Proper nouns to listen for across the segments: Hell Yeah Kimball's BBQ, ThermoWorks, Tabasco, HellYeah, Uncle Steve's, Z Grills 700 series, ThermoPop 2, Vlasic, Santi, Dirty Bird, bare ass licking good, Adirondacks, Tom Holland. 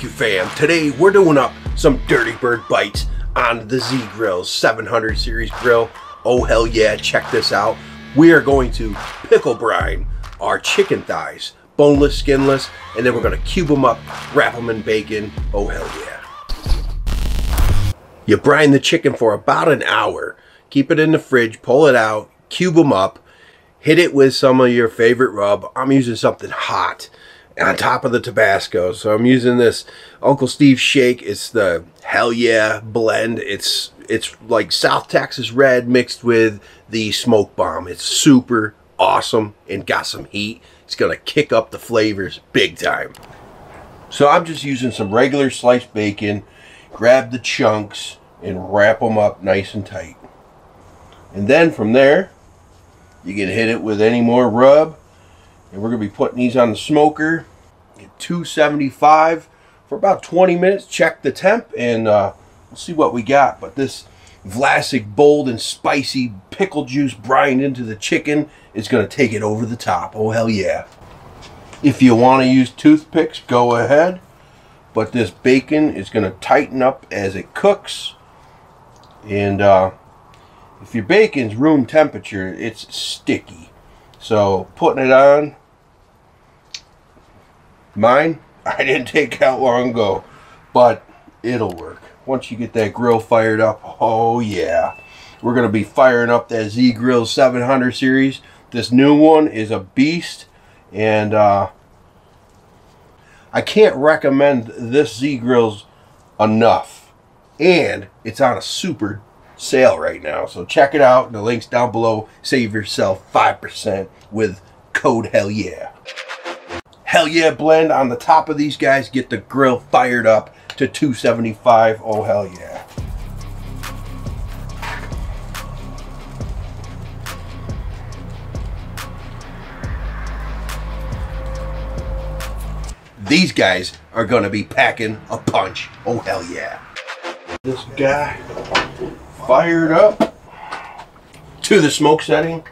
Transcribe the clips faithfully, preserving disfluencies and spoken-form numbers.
B B Q fam. Today we're doing up some Dirty Bird bites on the Z Grills seven hundred series grill. Oh hell yeah, check this out. We are going to pickle brine our chicken thighs, boneless, skinless, and then we're gonna cube them up, wrap them in bacon. Oh hell yeah. You brine the chicken for about an hour, keep it in the fridge, pull it out, cube them up, hit it with some of your favorite rub. I'm using something hot. On top of the Tabasco, so I'm using this Uncle Steve's shake. It's the Hell Yeah blend. It's it's like South Texas red mixed with the smoke bomb. It's super awesome and got some heat. It's gonna kick up the flavors big time. So I'm just using some regular sliced bacon, grab the chunks and wrap them up nice and tight. And then from there, you can hit it with any more rub. And we're going to be putting these on the smoker at two seventy-five for about twenty minutes. Check the temp and uh, we'll see what we got. But this Vlasic bold and spicy pickle juice brined into the chicken is going to take it over the top. Oh, hell yeah. If you want to use toothpicks, go ahead. But this bacon is going to tighten up as it cooks. And uh, if your bacon's room temperature, it's sticky. So putting it on. Mine, I didn't take out long ago, but it'll work. Once you get that grill fired up, oh yeah. We're going to be firing up that Z Grills seven hundred series. This new one is a beast, and uh, I can't recommend this Z Grills enough. And it's on a super sale right now, so check it out. The link's down below. Save yourself five percent with code Hell Yeah. Hell Yeah blend on the top of these guys. Get the grill fired up to two seventy-five. Oh hell yeah. These guys are gonna be packing a punch. Oh hell yeah. This guy fired up to the smoke setting.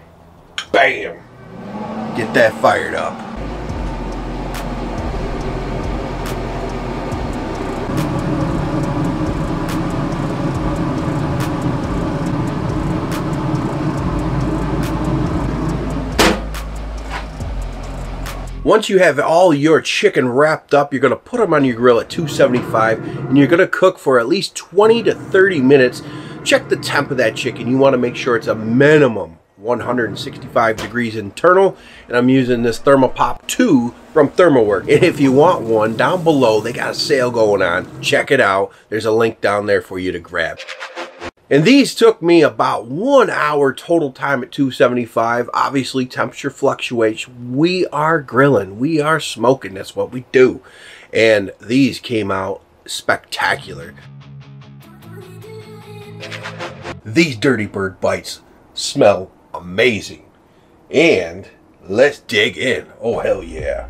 Bam! Get that fired up. Once you have all your chicken wrapped up, you're going to put them on your grill at two seventy-five and you're going to cook for at least twenty to thirty minutes. Check the temp of that chicken. You want to make sure it's a minimum one hundred sixty-five degrees internal. And I'm using this ThermoPop two from ThermoWorks. And if you want one, down below, they got a sale going on. Check it out. There's a link down there for you to grab. And these took me about one hour total time at two seventy-five. Obviously, temperature fluctuates. We are grilling. We are smoking. That's what we do. And these came out spectacular. These Dirty Bird bites smell amazing. And let's dig in. Oh, hell yeah.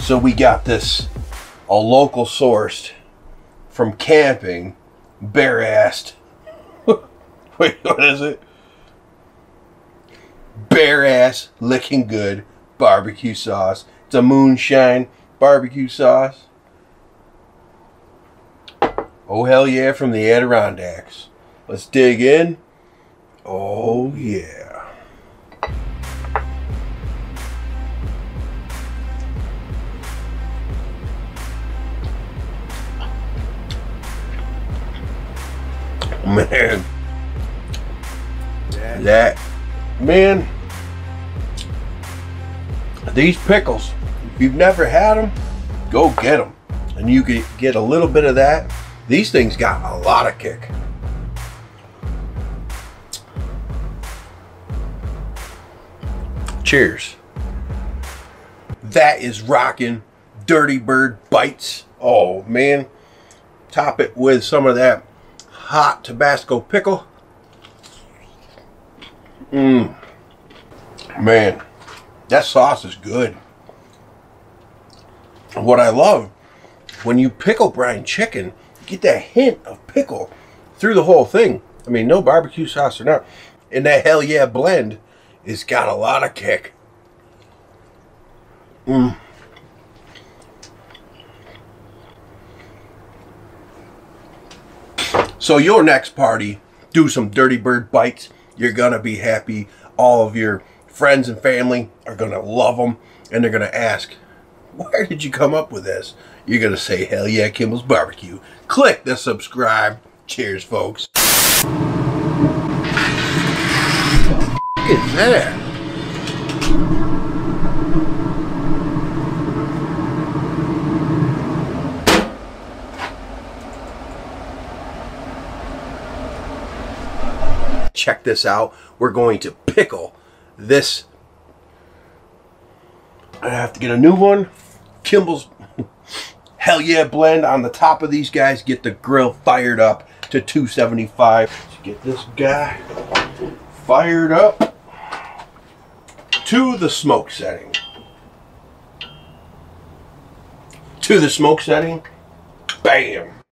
So we got this, a local sourced from camping, bare assed. Wait, what is it? Bare ass licking good barbecue sauce. It's a moonshine barbecue sauce. Oh hell yeah, from the Adirondacks. Let's dig in. Oh yeah. Man, yeah. That, man, these pickles, if you've never had them, go get them. And you can get a little bit of that. These things got a lot of kick. Cheers. That is rocking Dirty Bird bites. Oh man, top it with some of that hot Tabasco pickle. Mmm. Man, that sauce is good. What I love, when you pickle brine chicken, you get that hint of pickle through the whole thing. I mean, no barbecue sauce or not. And that Hell Yeah blend, it's got a lot of kick. Mm. So your next party, do some Dirty Bird bites. You're gonna be happy. All of your friends and family are gonna love them, and they're gonna ask, where did you come up with this? You're gonna say, Hell Yeah Kimball's B B Q. Click the subscribe. Cheers, folks. What the f is that? Check this out. We're going to pickle this. I have to get a new one. Kimball's Hell Yeah blend on the top of these guys. Get the grill fired up to two seventy-five. Let's get this guy fired up to the smoke setting. To the smoke setting. Bam.